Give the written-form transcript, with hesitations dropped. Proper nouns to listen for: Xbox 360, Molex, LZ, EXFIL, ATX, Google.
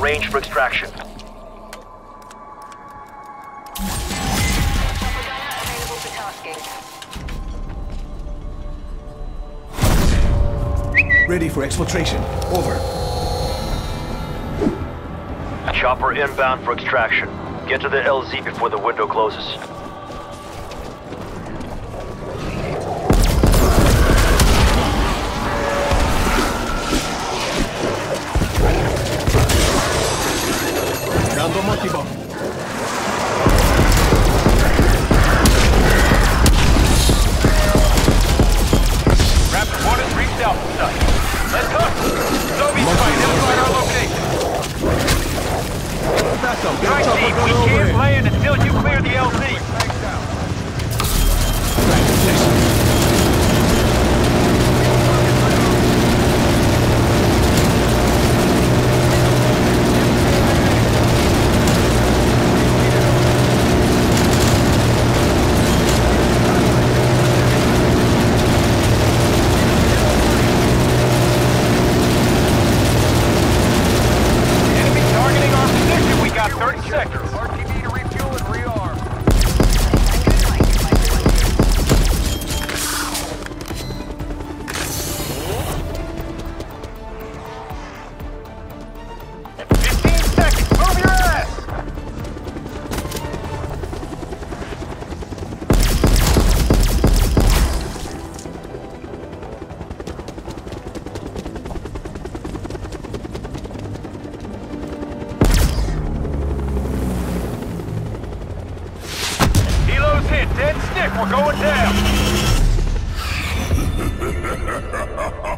range for extraction. Ready for exfiltration. Over. Chopper inbound for extraction. Get to the LZ before the window closes. Dando motivo. We're going down!